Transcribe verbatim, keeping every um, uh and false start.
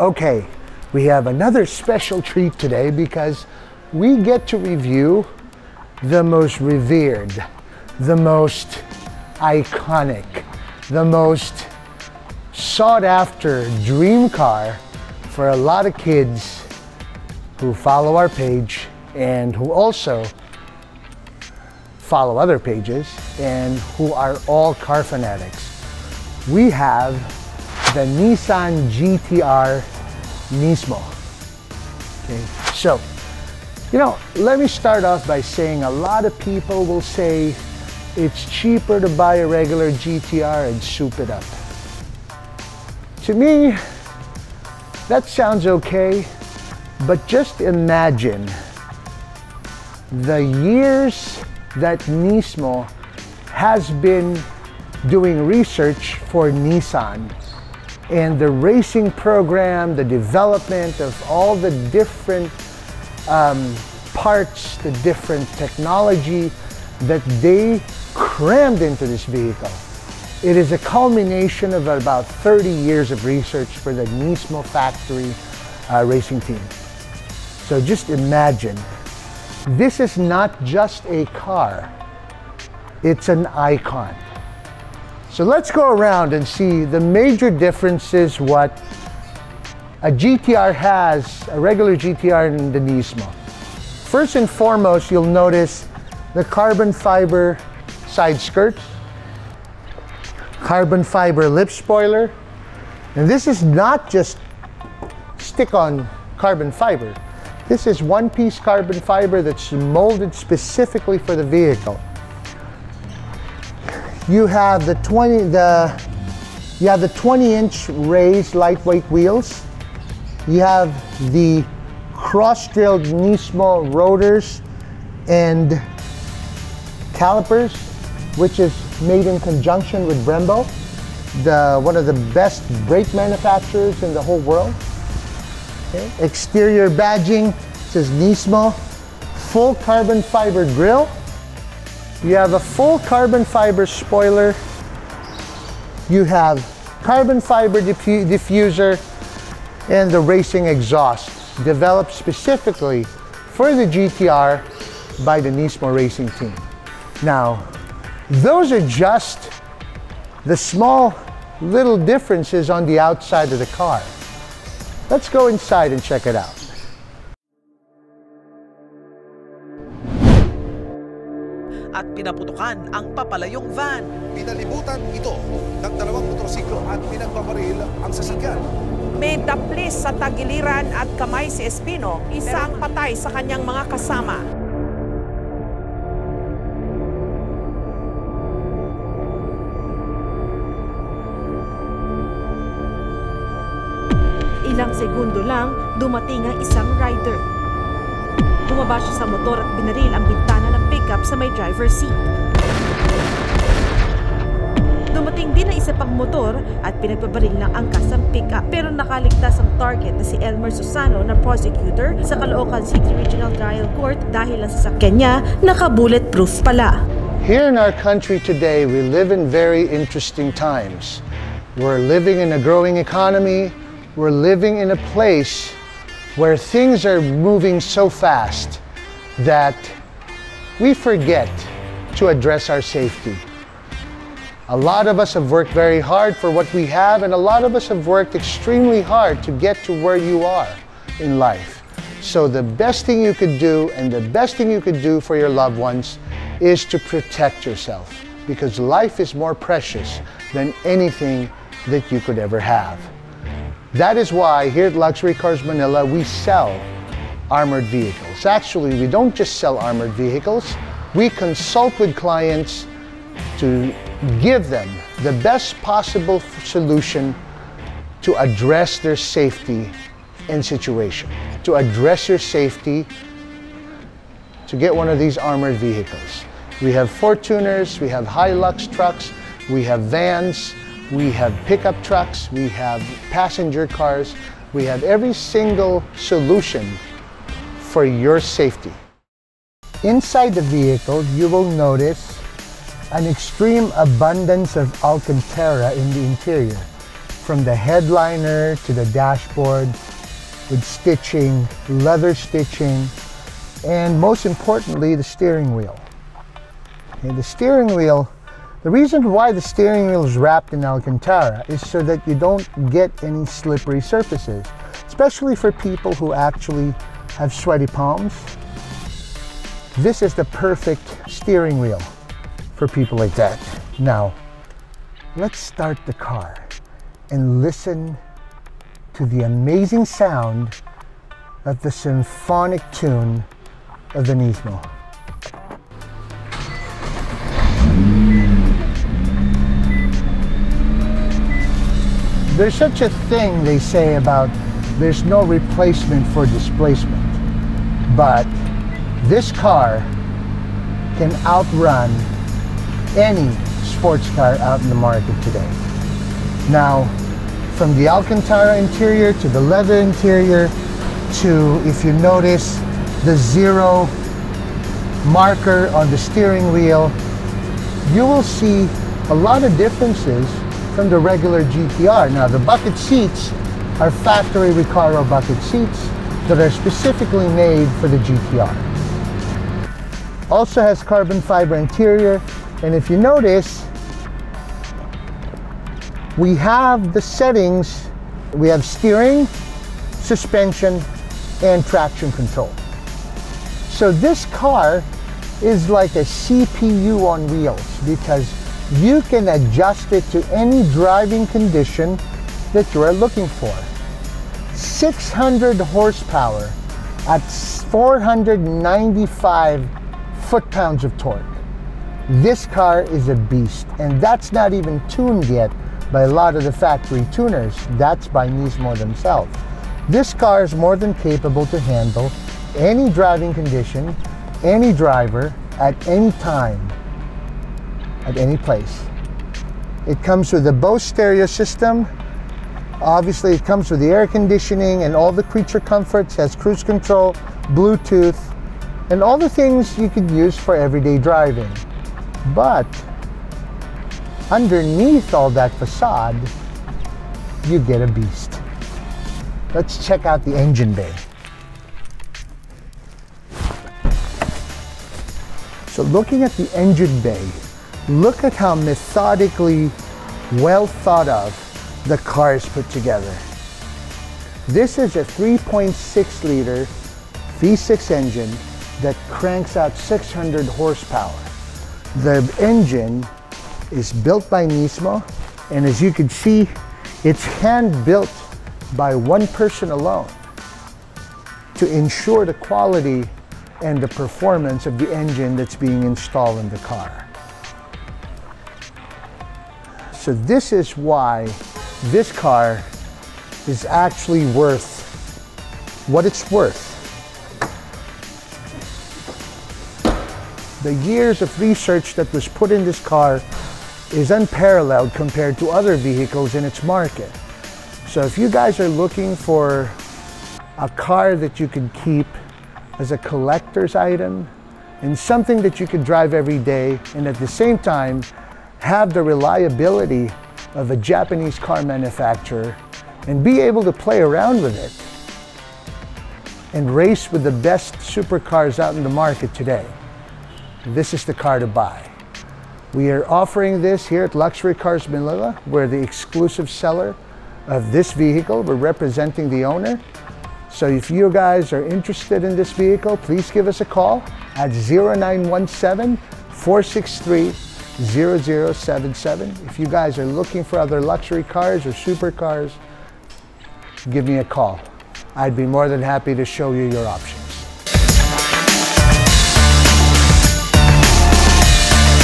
Okay, we have another special treat today because we get to review the most revered, the most iconic, the most sought after dream car for a lot of kids who follow our page and who also follow other pages and who are all car fanatics. We have the Nissan G T R Nismo. Okay, so, you know, let me start off by saying a lot of people will say it's cheaper to buy a regular G T R and soup it up. To me, that sounds okay, but just imagine the years that Nismo has been doing research for Nissan and the racing program, the development of all the different um, parts, the different technology that they crammed into this vehicle. It is a culmination of about thirty years of research for the Nismo factory uh, racing team. So just imagine, this is not just a car, it's an icon. So let's go around and see the major differences what a G T R has, a regular G T R and the Nismo. First and foremost, you'll notice the carbon fiber side skirts, carbon fiber lip spoiler, and this is not just stick-on carbon fiber. This is one-piece carbon fiber that's molded specifically for the vehicle. You have the twenty the you have the twenty inch raised lightweight wheels. You have the cross-drilled Nismo rotors and calipers, which is made in conjunction with Brembo, the one of the best brake manufacturers in the whole world. Okay. Exterior badging says Nismo, full carbon fiber grille. You have a full carbon fiber spoiler. You have carbon fiber diffu diffuser and the racing exhaust developed specifically for the G T R by the Nismo racing team. Now, those are just the small little differences on the outside of the car. Let's go inside and check it out. At pinaputukan ang papalayong van. Pinalibutan ito ng dalawang motorsiklo at pinagbabaril ang sasakyan. May daplis sa tagiliran at kamay si Espino, isa ang patay sa kanyang mga kasama. Ilang segundo lang, dumating ang isang rider. Bumaba siya sa motor at binaril ang bintana ng pickup sa may driver's seat. Dumating din ang isa pang motor at pinagbabaril ng angkas ang pickup, pero nakaligtas ang target na si Elmer Susano na prosecutor sa Caloocan City Regional Trial Court dahil ang sasakyan niya naka-bulletproof pala. Here in our country today, we live in very interesting times. We're living in a growing economy. We're living in a place where things are moving so fast that we forget to address our safety. A lot of us have worked very hard for what we have, and a lot of us have worked extremely hard to get to where you are in life. So the best thing you could do, and the best thing you could do for your loved ones, is to protect yourself, because life is more precious than anything that you could ever have. That is why here at Luxury Cars Manila, we sell armored vehicles. Actually, we don't just sell armored vehicles. We consult with clients to give them the best possible solution to address their safety and situation. To address your safety, to get one of these armored vehicles. We have Fortuners, we have Hilux trucks, we have vans, we have pickup trucks, we have passenger cars, we have every single solution for your safety. Inside the vehicle, you will notice an extreme abundance of Alcantara in the interior, from the headliner to the dashboard, with stitching, leather stitching, and most importantly, the steering wheel. Okay, the steering wheel, the reason why the steering wheel is wrapped in Alcantara is so that you don't get any slippery surfaces, especially for people who actually have sweaty palms. This is the perfect steering wheel for people like that. Now, let's start the car and listen to the amazing sound of the symphonic tune of the Nismo. There's such a thing they say about there's no replacement for displacement, but this car can outrun any sports car out in the market today. Now, from the Alcantara interior to the leather interior to, if you notice, the zero marker on the steering wheel, you will see a lot of differences from the regular G T R. Now, the bucket seats are factory Recaro bucket seats that are specifically made for the G T R. Also has carbon fiber interior, and if you notice, we have the settings. We have steering, suspension, and traction control. So this car is like a C P U on wheels, because you can adjust it to any driving condition that you are looking for. six hundred horsepower at four hundred ninety-five foot-pounds of torque. This car is a beast, and that's not even tuned yet by a lot of the factory tuners. That's by Nismo themselves. This car is more than capable to handle any driving condition, any driver, at any time, at any place. It comes with the Bose stereo system. Obviously, it comes with the air conditioning and all the creature comforts, has cruise control, Bluetooth, and all the things you could use for everyday driving. But underneath all that facade, you get a beast. Let's check out the engine bay. So looking at the engine bay, look at how methodically well thought of the car is put together. This is a three point six liter V six engine that cranks out six hundred horsepower. The engine is built by Nismo, and as you can see, it's hand-built by one person alone to ensure the quality and the performance of the engine that's being installed in the car. So this is why this car is actually worth what it's worth. The years of research that was put in this car is unparalleled compared to other vehicles in its market. So if you guys are looking for a car that you can keep as a collector's item and something that you can drive every day and at the same time have the reliability of a Japanese car manufacturer and be able to play around with it and race with the best supercars out in the market today, this is the car to buy. We are offering this here at Luxury Cars Manila. We're the exclusive seller of this vehicle. We're representing the owner. So if you guys are interested in this vehicle, please give us a call at zero nine one seven, four six three, zero zero seven seven. If you guys are looking for other luxury cars or supercars, give me a call. I'd be more than happy to show you your options.